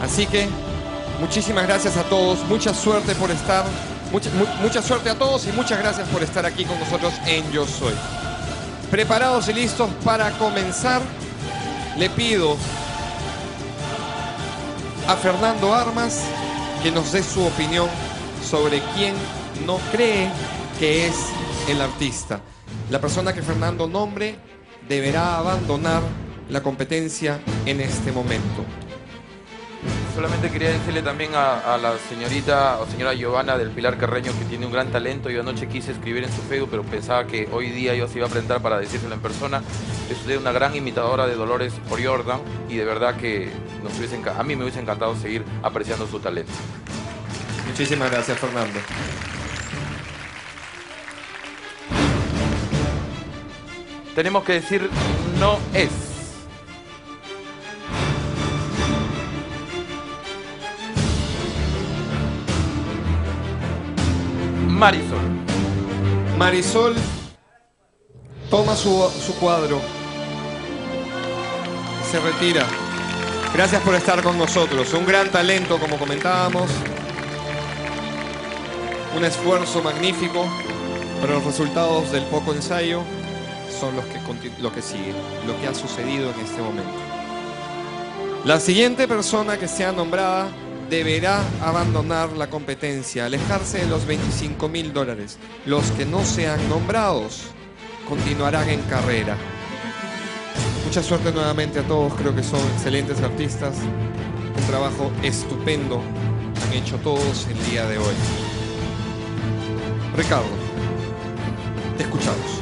Así que muchísimas gracias a todos, mucha suerte por estar, mucha suerte a todos y muchas gracias por estar aquí con nosotros en Yo Soy. Preparados y listos para comenzar, le pido a Fernando Armas que nos dé su opinión sobre quién no cree que es el artista. La persona que Fernando nombre deberá abandonar la competencia en este momento. Solamente quería decirle también a la señorita o señora Giovanna del Pilar Carreño que tiene un gran talento. Yo anoche quise escribir en su Facebook, pero pensaba que hoy día yo se iba a presentar para decírselo en persona. Es de una gran imitadora de Dolores O'Riordan y de verdad que a mí me hubiese encantado seguir apreciando su talento. Muchísimas gracias, Fernando. Tenemos que decir no es. Marisol. Marisol toma su cuadro. Se retira. Gracias por estar con nosotros. Un gran talento, como comentábamos. Un esfuerzo magnífico. Pero los resultados del poco ensayo son lo que siguen, lo que ha sucedido en este momento. La siguiente persona que sea nombrada deberá abandonar la competencia, alejarse de los $25.000. Los que no sean nombrados continuarán en carrera. Mucha suerte nuevamente a todos, creo que son excelentes artistas. Un trabajo estupendo han hecho todos el día de hoy. Ricardo, te escuchamos.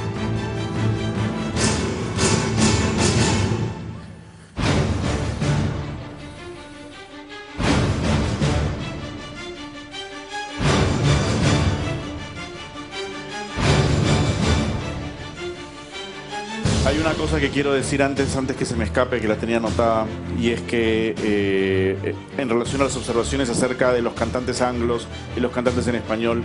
Hay una cosa que quiero decir antes que se me escape, que la tenía anotada, y es que en relación a las observaciones acerca de los cantantes anglos y los cantantes en español,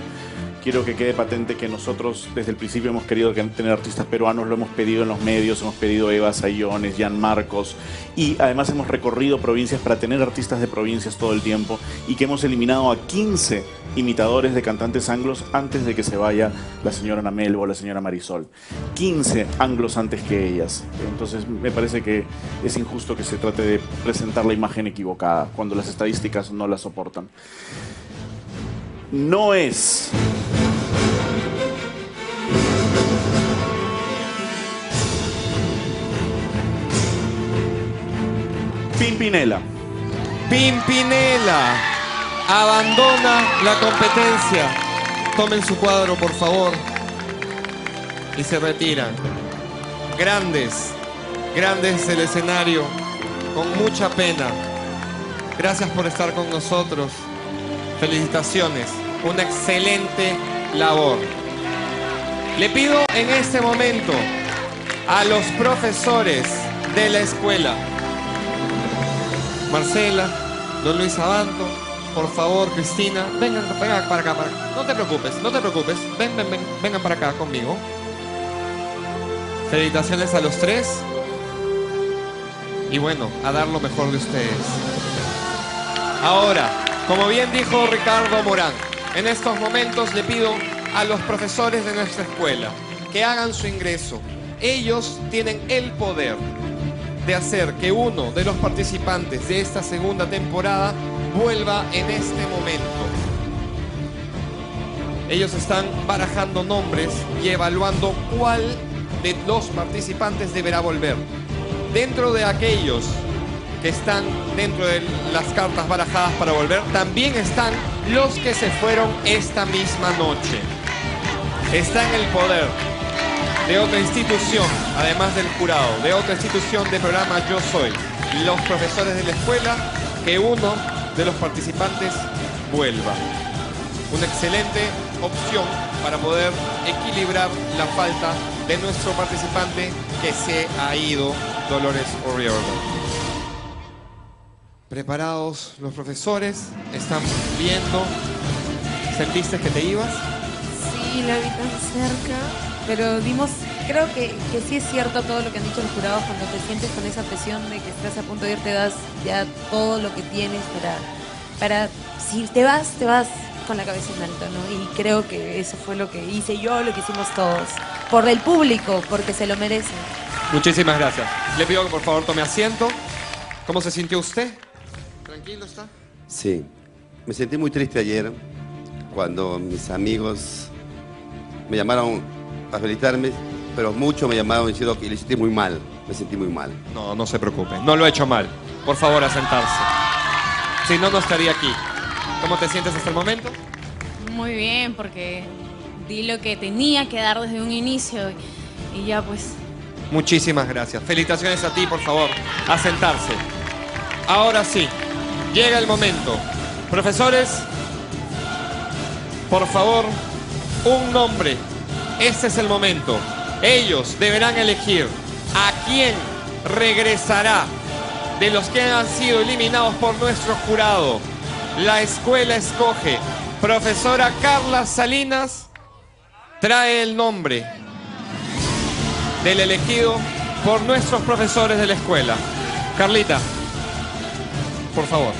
quiero que quede patente que nosotros desde el principio hemos querido tener artistas peruanos, lo hemos pedido en los medios, hemos pedido Eva Sayones, Jan Marcos, y además hemos recorrido provincias para tener artistas de provincias todo el tiempo, y que hemos eliminado a 15 imitadores de cantantes anglos antes de que se vaya la señora Anamel o la señora Marisol. 15 anglos antes que ellas. Entonces me parece que es injusto que se trate de presentar la imagen equivocada cuando las estadísticas no la soportan. No es. Pimpinela. Pimpinela abandona la competencia. Tomen su cuadro, por favor. Y se retiran. Grandes el escenario. Con mucha pena. Gracias por estar con nosotros. Felicitaciones. Una excelente labor. Le pido en este momento a los profesores de la escuela, Marcela, don Luis Abanto, por favor, Cristina, vengan para acá. No te preocupes. Ven, vengan para acá conmigo. Felicitaciones a los tres. Y bueno, a dar lo mejor de ustedes. Ahora, como bien dijo Ricardo Morán, en estos momentos le pido a los profesores de nuestra escuela que hagan su ingreso. Ellos tienen el poder de hacer que uno de los participantes de esta segunda temporada vuelva en este momento. Ellos están barajando nombres y evaluando cuál de los participantes deberá volver. Dentro de aquellos que están dentro de las cartas barajadas para volver, también están los que se fueron esta misma noche. Está en el poder de otra institución, además del jurado, de otra institución de programa Yo Soy, los profesores de la escuela, que uno de los participantes vuelva. Una excelente opción para poder equilibrar la falta de nuestro participante que se ha ido, Dolores O'Riordan. Preparados los profesores, están viendo. ¿Sentiste que te ibas? Sí, la vi tan cerca. Pero dimos, creo que sí es cierto todo lo que han dicho los jurados, cuando te sientes con esa presión de que estás a punto de ir, te das ya todo lo que tienes para si te vas con la cabeza en alto, ¿no? Y creo que eso fue lo que hice yo, lo que hicimos todos, por el público, porque se lo merecen. Muchísimas gracias. Le pido que por favor tome asiento. ¿Cómo se sintió usted? ¿Tranquilo está? Sí. Me sentí muy triste ayer cuando mis amigos me llamaron a felicitarme, pero muchos me llamaron diciendo que le sentí muy mal. Me sentí muy mal. No, no se preocupe. No lo he hecho mal. Por favor, a sentarse. Si no, no estaría aquí. ¿Cómo te sientes hasta el momento? Muy bien, porque di lo que tenía que dar desde un inicio y ya pues... Muchísimas gracias. Felicitaciones a ti, por favor. A sentarse. Ahora sí, llega el momento. Profesores, por favor, un nombre. Este es el momento. Ellos deberán elegir a quién regresará de los que han sido eliminados por nuestro jurado. La escuela escoge. Profesora Carla Salinas trae el nombre del elegido por nuestros profesores de la escuela. Carlita, por favor.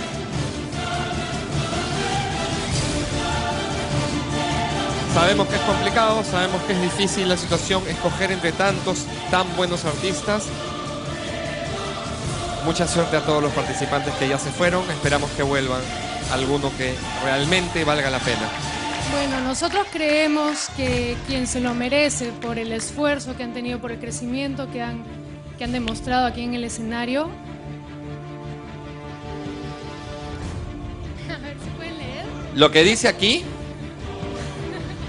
Sabemos que es complicado, sabemos que es difícil la situación, escoger entre tantos tan buenos artistas. Mucha suerte a todos los participantes que ya se fueron. Esperamos que vuelvan alguno que realmente valga la pena. Bueno, nosotros creemos que quien se lo merece por el esfuerzo que han tenido, por el crecimiento que han demostrado aquí en el escenario. A ver si pueden leer. Lo que dice aquí.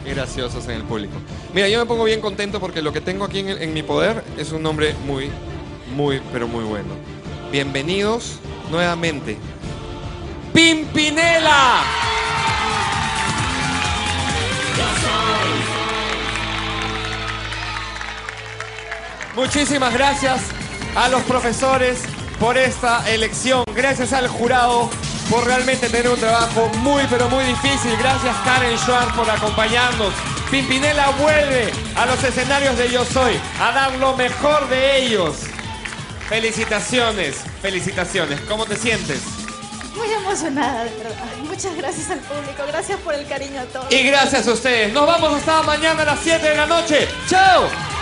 Graciosos en el público. Mira, yo me pongo bien contento porque lo que tengo aquí en mi poder es un nombre muy, muy, pero muy bueno. Bienvenidos nuevamente. ¡Pimpinela! Muchísimas gracias a los profesores por esta elección. Gracias al jurado por realmente tener un trabajo muy, pero muy difícil. Gracias Karen Schwartz por acompañarnos. Pimpinela vuelve a los escenarios de Yo Soy a dar lo mejor de ellos. Felicitaciones, felicitaciones. ¿Cómo te sientes? Muy emocionada, de verdad. Muchas gracias al público. Gracias por el cariño a todos. Y gracias a ustedes. Nos vamos hasta mañana a las 7 de la noche. ¡Chao!